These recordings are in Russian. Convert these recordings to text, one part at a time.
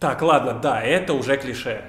Так, ладно, да, это уже клише.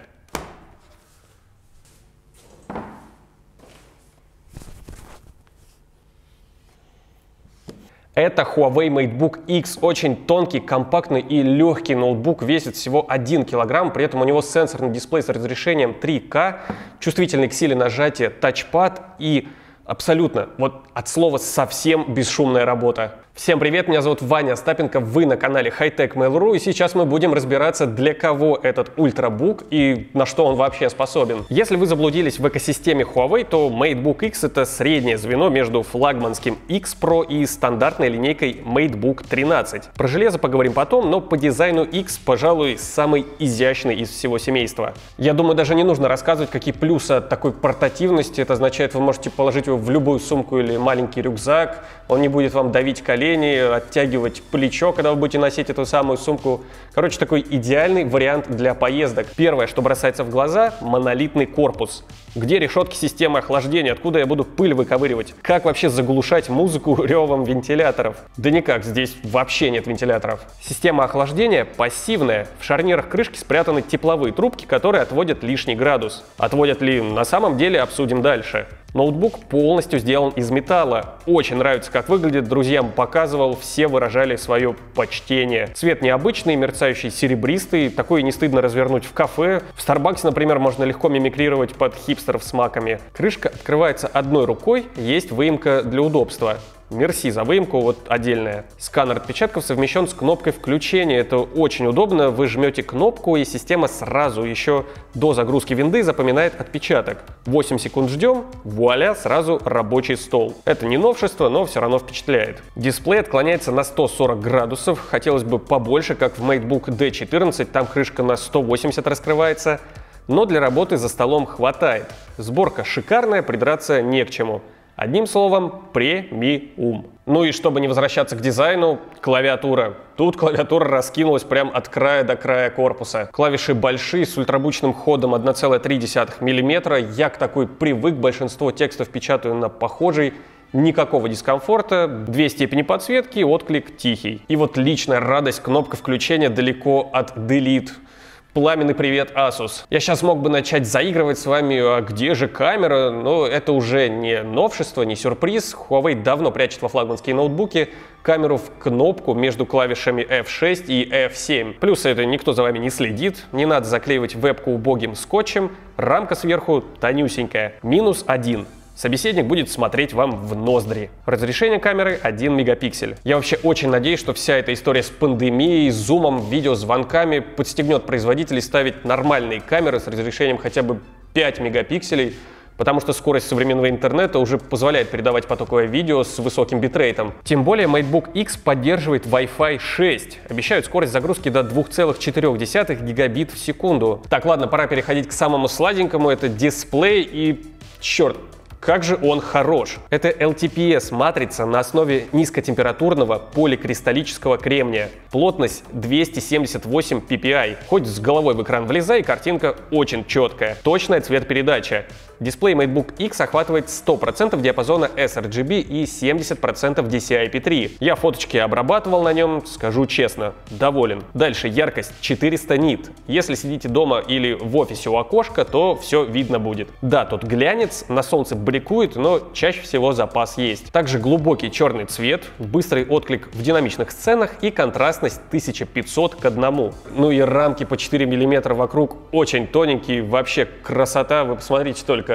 Это Huawei MateBook X, очень тонкий, компактный и легкий ноутбук, весит всего 1 килограмм, при этом у него сенсорный дисплей с разрешением 3К, чувствительный к силе нажатия тачпад и абсолютно, вот от слова совсем, бесшумная работа. Всем привет, меня зовут Ваня Остапенко, вы на канале Hitech Mail.ru, и сейчас мы будем разбираться, для кого этот ультрабук и на что он вообще способен. Если вы заблудились в экосистеме Huawei, то MateBook X — это среднее звено между флагманским X Pro и стандартной линейкой MateBook 13. Про железо поговорим потом, но по дизайну X, пожалуй, самый изящный из всего семейства. Я думаю, даже не нужно рассказывать, какие плюсы от такой портативности. Это означает, вы можете положить его в любую сумку или маленький рюкзак, он не будет вам давить колени, оттягивать плечо, когда вы будете носить эту самую сумку. Короче, такой идеальный вариант для поездок. Первое, что бросается в глаза – монолитный корпус. Где решетки системы охлаждения? Откуда я буду пыль выковыривать? Как вообще заглушать музыку ревом вентиляторов? Да никак, здесь вообще нет вентиляторов. Система охлаждения пассивная. В шарнирах крышки спрятаны тепловые трубки, которые отводят лишний градус. Отводят ли на самом деле, обсудим дальше. Ноутбук полностью сделан из металла. Очень нравится, как выглядит. Друзьям показывал, все выражали свое почтение. Цвет необычный, мерцающий серебристый. Такое не стыдно развернуть в кафе. В Starbucks, например, можно легко мимикрировать под хипстеров с маками. Крышка открывается одной рукой, есть выемка для удобства. Мерси за выемку, вот отдельная. Сканер отпечатков совмещен с кнопкой включения. Это очень удобно. Вы жмете кнопку, и система сразу, еще до загрузки винды, запоминает отпечаток. 8 секунд ждем, вуаля, сразу рабочий стол. Это не новшество, но все равно впечатляет. Дисплей отклоняется на 140 градусов. Хотелось бы побольше, как в MateBook D14. Там крышка на 180 раскрывается. Но для работы за столом хватает. Сборка шикарная, придраться не к чему. Одним словом, премиум. Ну и чтобы не возвращаться к дизайну, клавиатура. Тут клавиатура раскинулась прям от края до края корпуса. Клавиши большие, с ультрабучным ходом 1,3 мм. Я к такой привык, большинство текстов печатаю на похожей. Никакого дискомфорта, 2 степени подсветки, отклик тихий. И вот личная радость, кнопка включения далеко от Delete. Пламенный привет, Asus. Я сейчас мог бы начать заигрывать с вами, а где же камера, но это уже не новшество, не сюрприз. Huawei давно прячет во флагманские ноутбуки камеру в кнопку между клавишами F6 и F7. Плюс это никто за вами не следит, не надо заклеивать вебку убогим скотчем, рамка сверху тонюсенькая. -1. Собеседник будет смотреть вам в ноздри. Разрешение камеры 1 мегапиксель. Я вообще очень надеюсь, что вся эта история с пандемией, зумом, видеозвонками подстегнет производителей ставить нормальные камеры с разрешением хотя бы 5 мегапикселей, потому что скорость современного интернета уже позволяет передавать потоковое видео с высоким битрейтом. Тем более MateBook X поддерживает Wi-Fi 6. Обещают скорость загрузки до 2,4 гигабит в секунду. Так, ладно, пора переходить к самому сладенькому. Это дисплей и... черт. Как же он хорош! Это LTPS-матрица на основе низкотемпературного поликристаллического кремния. Плотность 278 ppi. Хоть с головой в экран влезай, картинка очень четкая. Точная цветопередача. Дисплей MateBook X охватывает 100% диапазона sRGB и 70% DCIP3. Я фоточки обрабатывал на нем, скажу честно, доволен. Дальше яркость 400 нит. Если сидите дома или в офисе у окошка, то все видно будет. Да, тут глянец, на солнце брикует, но чаще всего запас есть. Также глубокий черный цвет, быстрый отклик в динамичных сценах и контрастность 1500 к 1. Ну и рамки по 4 мм вокруг очень тоненькие, вообще красота, вы посмотрите только.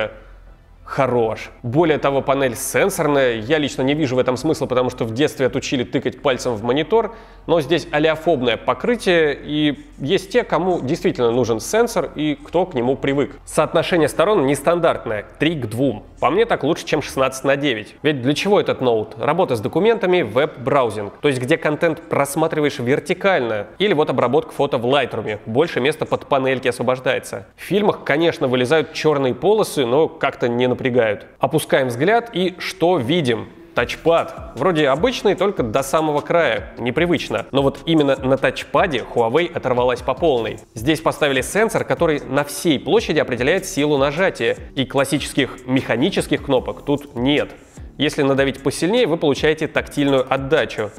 Хорош. Более того, панель сенсорная. Я лично не вижу в этом смысла, потому что в детстве отучили тыкать пальцем в монитор, но здесь олеофобное покрытие, и есть те, кому действительно нужен сенсор и кто к нему привык. Соотношение сторон нестандартное, 3:2. По мне, так лучше, чем 16:9. Ведь для чего этот ноут? Работа с документами, веб-браузинг, то есть где контент просматриваешь вертикально, или вот обработка фото в Lightroom, больше места под панельки освобождается. В фильмах, конечно, вылезают черные полосы, но как-то не напрягают. Опускаем взгляд и что видим? Тачпад. Вроде обычный, только до самого края. Непривычно. Но вот именно на тачпаде Huawei оторвалась по полной. Здесь поставили сенсор, который на всей площади определяет силу нажатия. И классических механических кнопок тут нет. Если надавить посильнее, вы получаете тактильную отдачу.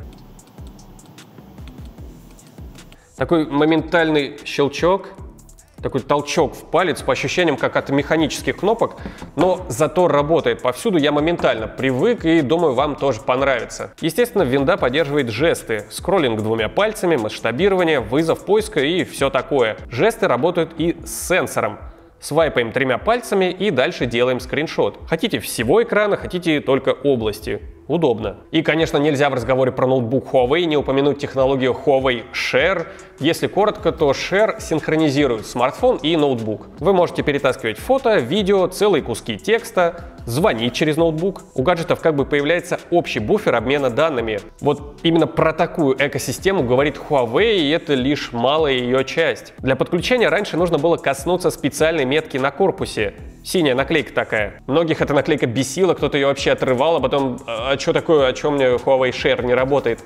Такой моментальный щелчок, такой толчок в палец, по ощущениям, как от механических кнопок, но зато работает повсюду, я моментально привык и думаю, вам тоже понравится. Естественно, винда поддерживает жесты, скроллинг двумя пальцами, масштабирование, вызов поиска и все такое. Жесты работают и с сенсором. Свайпаем тремя пальцами и дальше делаем скриншот. Хотите всего экрана, хотите только области. Удобно. И, конечно, нельзя в разговоре про ноутбук Huawei не упомянуть технологию Huawei Share. Если коротко, то Share синхронизирует смартфон и ноутбук. Вы можете перетаскивать фото, видео, целые куски текста, звонить через ноутбук. У гаджетов как бы появляется общий буфер обмена данными. Вот именно про такую экосистему говорит Huawei, и это лишь малая ее часть. Для подключения раньше нужно было коснуться специальной метки на корпусе. Синяя наклейка такая. Многих эта наклейка бесила, кто-то ее вообще отрывал, а потом, а что такое, о чем мне Huawei Share не работает?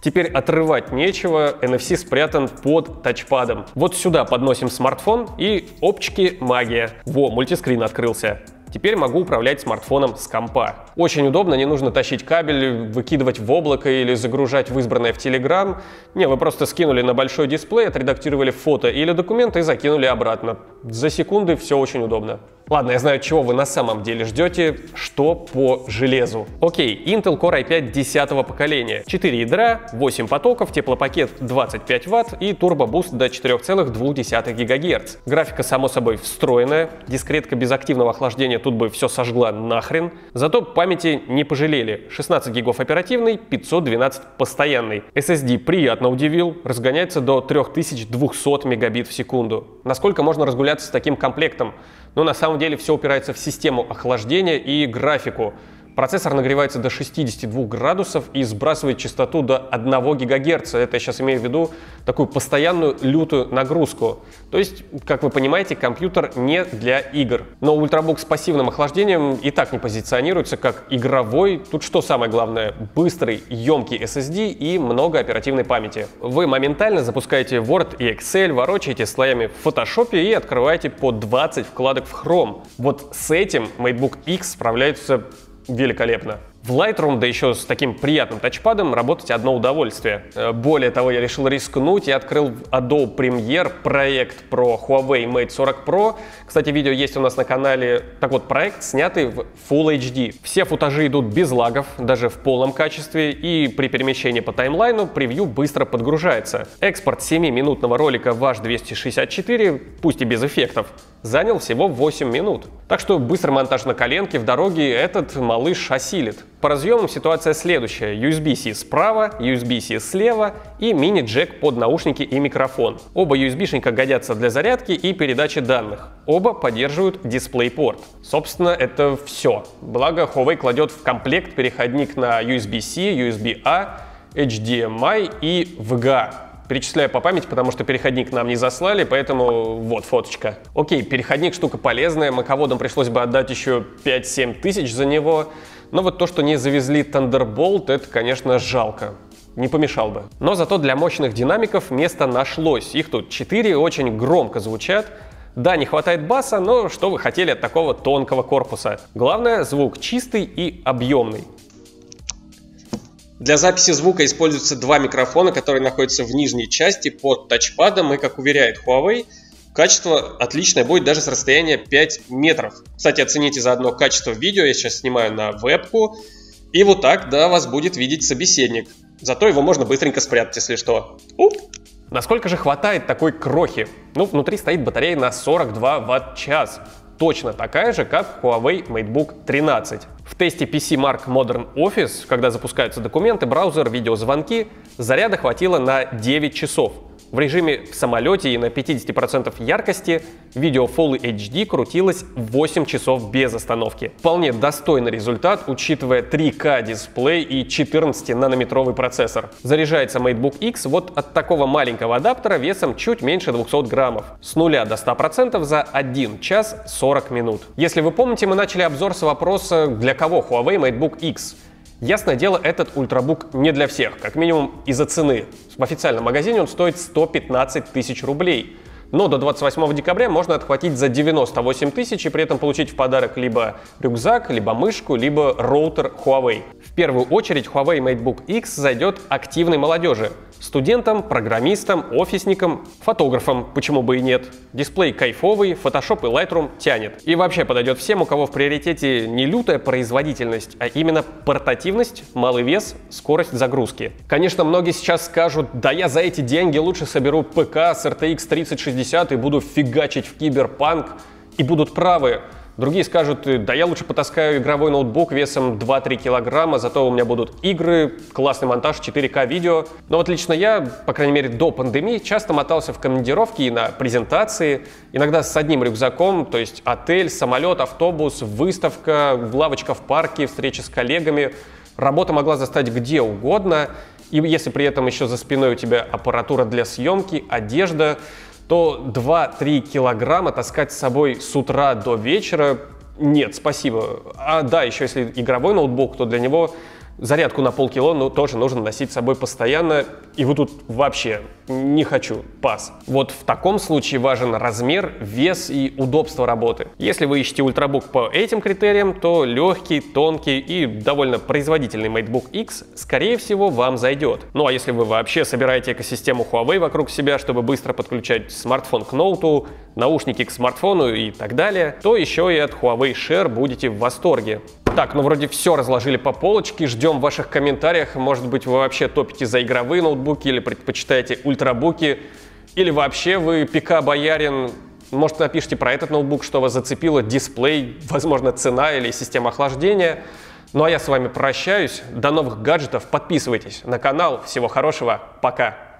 Теперь отрывать нечего, NFC спрятан под тачпадом. Вот сюда подносим смартфон и опчики, магия. Во, мультискрин открылся. Теперь могу управлять смартфоном с компа. Очень удобно, не нужно тащить кабель, выкидывать в облако или загружать в избранное в Telegram. Не, вы просто скинули на большой дисплей, отредактировали фото или документ и закинули обратно. За секунды все очень удобно. Ладно, я знаю, чего вы на самом деле ждете, что по железу. Окей, Intel Core i5 10-го поколения. 4 ядра, 8 потоков, теплопакет 25 Вт и турбобуст до 4,2 ГГц. Графика, само собой, встроенная. Дискретка без активного охлаждения тут бы все сожгла нахрен. Зато памяти не пожалели. 16 гигов оперативной, 512 постоянной. SSD приятно удивил. Разгоняется до 3200 мегабит в секунду. Насколько можно разгуляться с таким комплектом? Но на самом деле все упирается в систему охлаждения и графику. Процессор нагревается до 62 градусов и сбрасывает частоту до 1 ГГц. Это я сейчас имею в виду такую постоянную лютую нагрузку. То есть, как вы понимаете, компьютер не для игр. Но ультрабук с пассивным охлаждением и так не позиционируется как игровой. Тут что самое главное? Быстрый, емкий SSD и много оперативной памяти. Вы моментально запускаете Word и Excel, ворочаете слоями в Photoshop и открываете по 20 вкладок в Chrome. Вот с этим MateBook X справляются великолепно. В Lightroom, да еще с таким приятным тачпадом, работать одно удовольствие. Более того, я решил рискнуть и открыл в Adobe Premiere проект про Huawei Mate 40 Pro. Кстати, видео есть у нас на канале. Так вот, проект снятый в Full HD. Все футажи идут без лагов, даже в полном качестве, и при перемещении по таймлайну превью быстро подгружается. Экспорт 7-минутного ролика в H264, пусть и без эффектов, занял всего 8 минут. Так что быстрый монтаж на коленке в дороге этот малыш осилит. По разъемам ситуация следующая. USB-C справа, USB-C слева и мини-джек под наушники и микрофон. Оба USB-шника годятся для зарядки и передачи данных. Оба поддерживают DisplayPort. Собственно, это все. Благо, Huawei кладет в комплект переходник на USB-C, USB-A, HDMI и VGA. Перечисляю по памяти, потому что переходник нам не заслали, поэтому вот фоточка. Окей, переходник штука полезная, маководам пришлось бы отдать еще 5-7 тысяч за него. Но вот то, что не завезли Thunderbolt, это, конечно, жалко. Не помешал бы. Но зато для мощных динамиков место нашлось. Их тут 4, очень громко звучат. Да, не хватает баса, но что вы хотели от такого тонкого корпуса? Главное, звук чистый и объемный. Для записи звука используются два микрофона, которые находятся в нижней части под тачпадом, и, как уверяет Huawei, качество отличное будет даже с расстояния 5 метров. Кстати, оцените заодно качество видео, я сейчас снимаю на вебку. И вот так, да, вас будет видеть собеседник. Зато его можно быстренько спрятать, если что. Уп. Насколько же хватает такой крохи? Ну, внутри стоит батарея на 42 Вт-час. Точно такая же, как Huawei MateBook 13. В тесте PCMark Modern Office, когда запускаются документы, браузер, видеозвонки, заряда хватило на 9 часов. В режиме в самолете и на 50% яркости видео Full HD крутилось 8 часов без остановки. Вполне достойный результат, учитывая 3К дисплей и 14-нанометровый процессор. Заряжается MateBook X вот от такого маленького адаптера весом чуть меньше 200 граммов. С 0 до 100% за 1 час 40 минут. Если вы помните, мы начали обзор с вопроса, для кого Huawei MateBook X? Ясное дело, этот ультрабук не для всех, как минимум из-за цены. В официальном магазине он стоит 115 тысяч рублей. но до 28 декабря можно отхватить за 98 тысяч и при этом получить в подарок либо рюкзак, либо мышку, либо роутер Huawei. В первую очередь Huawei MateBook X зайдет активной молодежи. Студентам, программистам, офисникам, фотографам, почему бы и нет. Дисплей кайфовый, Photoshop и Lightroom тянет. И вообще подойдет всем, у кого в приоритете не лютая производительность, а именно портативность, малый вес, скорость загрузки. Конечно, многие сейчас скажут, да я за эти деньги лучше соберу ПК с RTX 3060 и буду фигачить в киберпанк, и будут правы. Другие скажут, да я лучше потаскаю игровой ноутбук весом 2-3 килограмма, зато у меня будут игры, классный монтаж, 4К видео. Но вот лично я, по крайней мере до пандемии, часто мотался в командировки и на презентации, иногда с одним рюкзаком, то есть отель, самолет, автобус, выставка, лавочка в парке, встреча с коллегами. Работа могла застать где угодно, и если при этом еще за спиной у тебя аппаратура для съемки, одежда, то 2-3 килограмма таскать с собой с утра до вечера нет, спасибо. А да, еще если игровой ноутбук, то для него зарядку на полкило, ну, тоже нужно носить с собой постоянно. И вот тут вообще не хочу, пас. Вот в таком случае важен размер, вес и удобство работы. Если вы ищете ультрабук по этим критериям, то легкий, тонкий и довольно производительный MateBook X, скорее всего, вам зайдет. Ну а если вы вообще собираете экосистему Huawei вокруг себя, чтобы быстро подключать смартфон к ноуту, наушники к смартфону и так далее, то еще и от Huawei Share будете в восторге. Так, ну вроде все разложили по полочке, ждем в ваших комментариях, может быть вы вообще топите за игровые ноутбуки или предпочитаете ультрабуки, или вообще вы ПК-боярин, может напишите про этот ноутбук, что вас зацепило, дисплей, возможно цена или система охлаждения. Ну а я с вами прощаюсь, до новых гаджетов, подписывайтесь на канал, всего хорошего, пока!